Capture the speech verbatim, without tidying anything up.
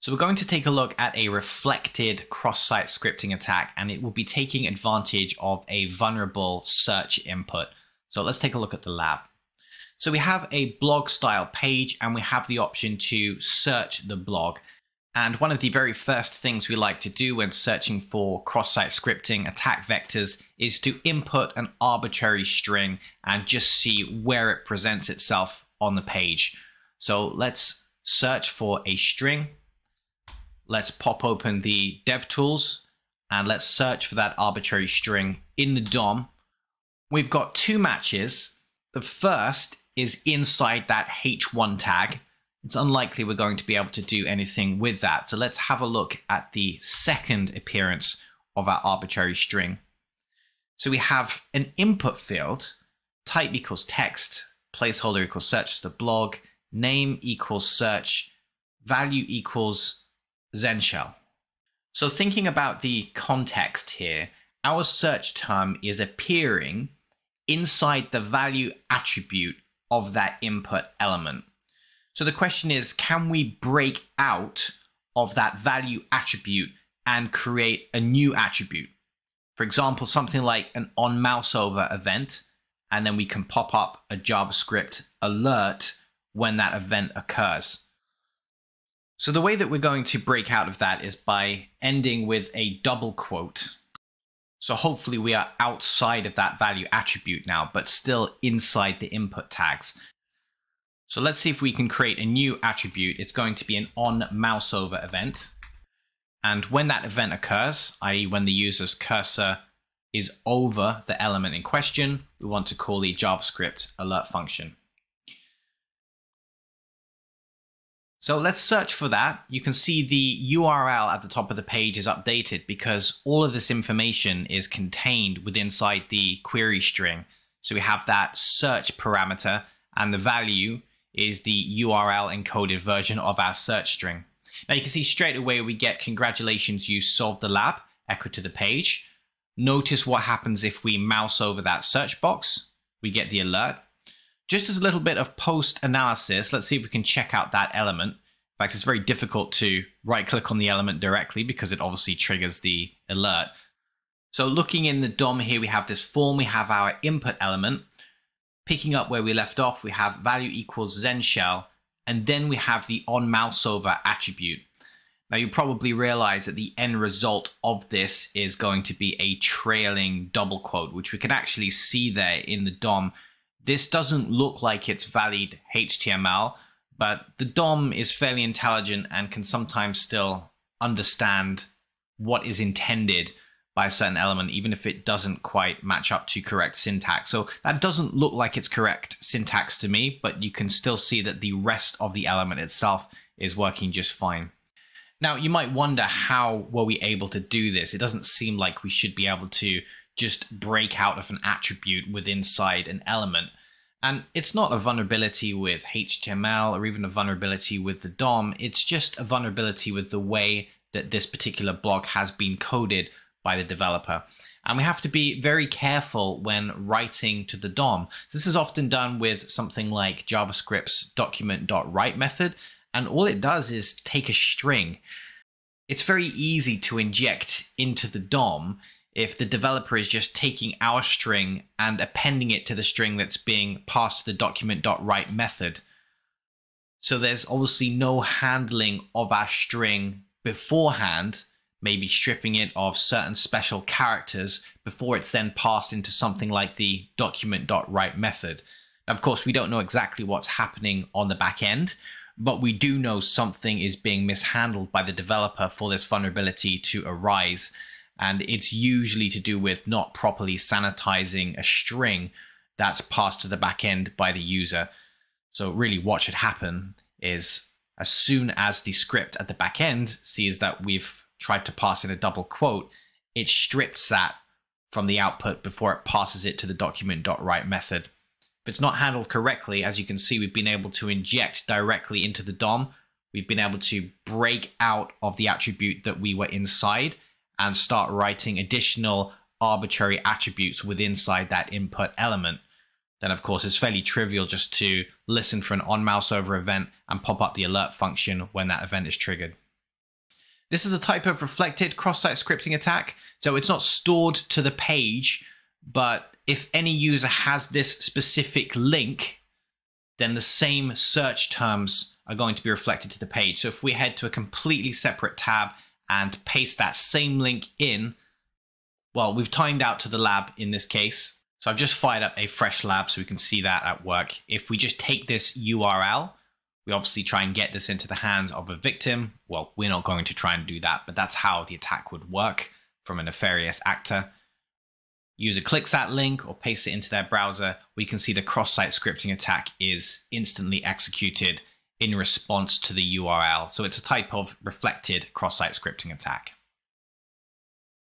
So we're going to take a look at a reflected cross-site scripting attack, and it will be taking advantage of a vulnerable search input. So let's take a look at the lab. So we have a blog style page, and we have the option to search the blog. And one of the very first things we like to do when searching for cross-site scripting attack vectors is to input an arbitrary string and just see where it presents itself on the page. So let's search for a string. Let's pop open the DevTools and let's search for that arbitrary string in the D O M. We've got two matches. The first is inside that H one tag. It's unlikely we're going to be able to do anything with that. So let's have a look at the second appearance of our arbitrary string. So we have an input field, type equals text, placeholder equals search the blog, name equals search, value equals zenshell. So thinking about the context here, our search term is appearing inside the value attribute of that input element. So the question is, can we break out of that value attribute and create a new attribute? For example, something like an on mouse over event, and then we can pop up a JavaScript alert when that event occurs. So the way that we're going to break out of that is by ending with a double quote. So hopefully we are outside of that value attribute now, but still inside the input tags. So let's see if we can create a new attribute. It's going to be an on mouse over event. And when that event occurs, that is when the user's cursor is over the element in question, we want to call the JavaScript alert function. So let's search for that. You can see the U R L at the top of the page is updated because all of this information is contained within inside the query string. So we have that search parameter, and the value is the U R L encoded version of our search string. Now you can see straight away we get congratulations, you solved the lab, echo to the page. Notice what happens if we mouse over that search box, we get the alert. Just as a little bit of post analysis, let's see if we can check out that element. In fact, it's very difficult to right click on the element directly because it obviously triggers the alert. So looking in the D O M here, we have this form, we have our input element. Picking up where we left off, we have value equals zenshell, and then we have the on mouse over attribute. Now you probably realize that the end result of this is going to be a trailing double quote, which we can actually see there in the D O M. This doesn't look like it's valid H T M L, but the D O M is fairly intelligent and can sometimes still understand what is intended by a certain element, even if it doesn't quite match up to correct syntax. So that doesn't look like it's correct syntax to me, but you can still see that the rest of the element itself is working just fine. Now, you might wonder, how were we able to do this? It doesn't seem like we should be able to just break out of an attribute within inside an element. And it's not a vulnerability with H T M L or even a vulnerability with the D O M. It's just a vulnerability with the way that this particular block has been coded by the developer. And we have to be very careful when writing to the D O M. This is often done with something like JavaScript's document.write method. And all it does is take a string. It's very easy to inject into the D O M if the developer is just taking our string and appending it to the string that's being passed to the document.write method. So there's obviously no handling of our string beforehand, maybe stripping it of certain special characters before it's then passed into something like the document.write method. Now, of course, we don't know exactly what's happening on the back end, but we do know something is being mishandled by the developer for this vulnerability to arise. And it's usually to do with not properly sanitizing a string that's passed to the back end by the user. So really what should happen is, as soon as the script at the back end sees that we've tried to pass in a double quote, it strips that from the output before it passes it to the document.write method. If it's not handled correctly, as you can see, we've been able to inject directly into the D O M. We've been able to break out of the attribute that we were inside and start writing additional arbitrary attributes within inside that input element. Then of course, it's fairly trivial just to listen for an on mouse over event and pop up the alert function when that event is triggered. This is a type of reflected cross-site scripting attack. So it's not stored to the page, but if any user has this specific link, then the same search terms are going to be reflected to the page. So if we head to a completely separate tab and paste that same link in, well, we've timed out to the lab in this case. So I've just fired up a fresh lab so we can see that at work. If we just take this U R L, we obviously try and get this into the hands of a victim. Well, we're not going to try and do that, but that's how the attack would work from a nefarious actor. User clicks that link or pastes it into their browser. We can see the cross-site scripting attack is instantly executed in response to the U R L. So it's a type of reflected cross-site scripting attack.